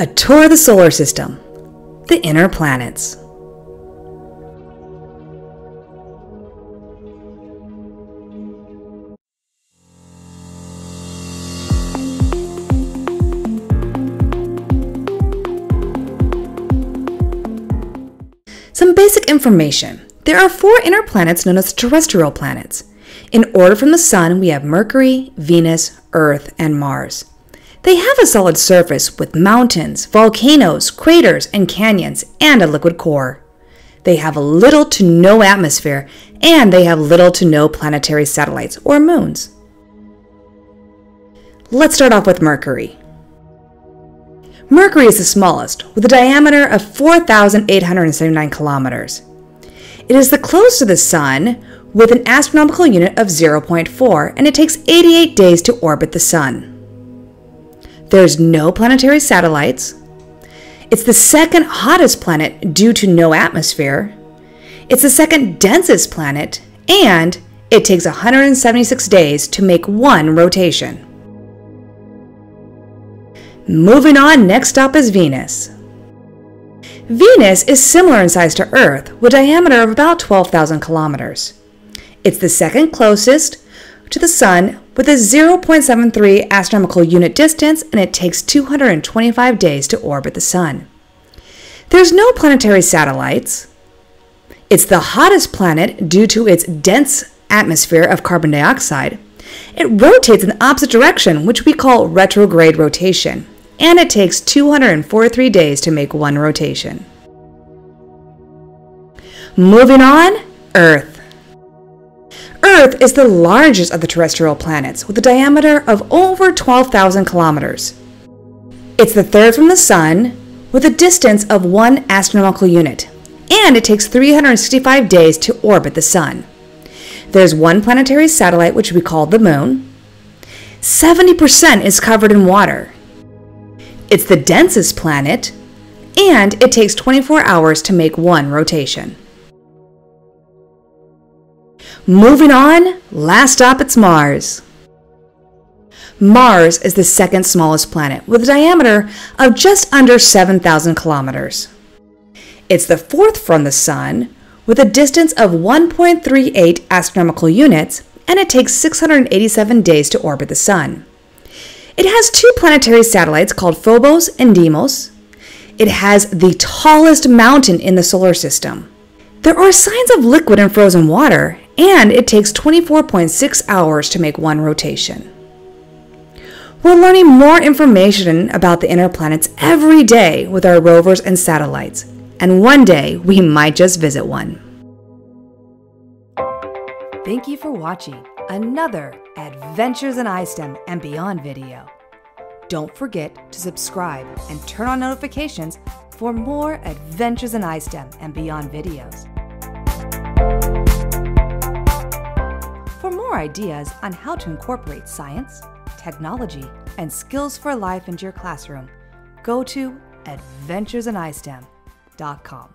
A tour of the solar system, the inner planets. Some basic information. There are 4 inner planets known as terrestrial planets. In order from the Sun, we have Mercury, Venus, Earth, and Mars. They have a solid surface with mountains, volcanoes, craters, and canyons, and a liquid core. They have little to no atmosphere, and they have little to no planetary satellites or moons. Let's start off with Mercury. Mercury is the smallest, with a diameter of 4,879 kilometers. It is the closest to the Sun, with an astronomical unit of 0.4, and it takes 88 days to orbit the Sun. There's no planetary satellites. It's the second hottest planet due to no atmosphere. It's the second densest planet, and it takes 176 days to make one rotation. Moving on, next up is Venus. Venus is similar in size to Earth, with a diameter of about 12,000 kilometers. It's the second closest to the Sun, with a 0.73 astronomical unit distance, and it takes 225 days to orbit the Sun. There's no planetary satellites. It's the hottest planet due to its dense atmosphere of carbon dioxide. It rotates in the opposite direction, which we call retrograde rotation, and it takes 243 days to make one rotation. Moving on, Earth. Earth is the largest of the terrestrial planets, with a diameter of over 12,000 kilometers. It's the third from the Sun, with a distance of 1 astronomical unit, and it takes 365 days to orbit the Sun. There's one planetary satellite, which we call the Moon. 70% is covered in water. It's the densest planet, and it takes 24 hours to make one rotation. Moving on, last up, it's Mars. Mars is the second smallest planet, with a diameter of just under 7,000 kilometers. It's the fourth from the Sun, with a distance of 1.38 astronomical units, and it takes 687 days to orbit the Sun. It has 2 planetary satellites called Phobos and Deimos. It has the tallest mountain in the solar system. There are signs of liquid and frozen water, and it takes 24.6 hours to make one rotation. We're learning more information about the inner planets every day with our rovers and satellites. And one day, we might just visit one. Thank you for watching another Adventures in ISTEM and Beyond video. Don't forget to subscribe and turn on notifications for more Adventures in ISTEM and Beyond videos. For more ideas on how to incorporate science, technology, and skills for life into your classroom, go to adventuresinistem.com.